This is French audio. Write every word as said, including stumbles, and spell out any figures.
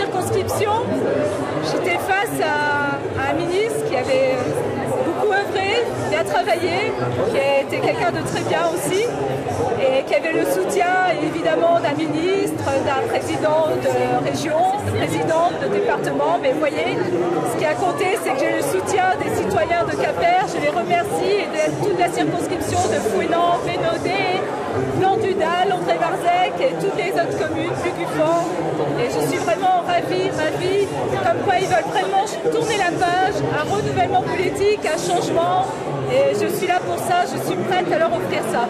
circonscription, j'étais face à, à un ministre qui avait beaucoup œuvré, bien travaillé, qui a été quelqu'un de très bien aussi, et qui avait le soutien évidemment d'un ministre, d'un président de région, de président de département. Mais vous voyez, ce qui a compté, c'est que j'ai le soutien des citoyens de Quimper. Je les remercie, et de toute la circonscription de Fouesnant, Bénodet, Landudal, André Barzec et toutes les autres communes, plus du fort. Et je suis vraiment ravie, ravie, comme quoi ils veulent vraiment tourner la page, un renouvellement politique, un changement. Et je suis là pour ça, je suis prête à leur offrir ça.